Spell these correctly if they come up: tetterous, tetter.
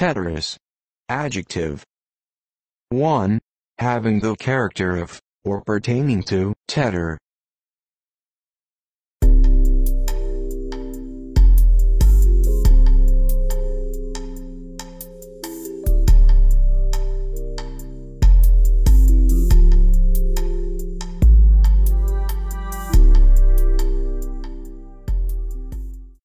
Tetterous. Adjective. 1. Having the character of, or pertaining to, tetter.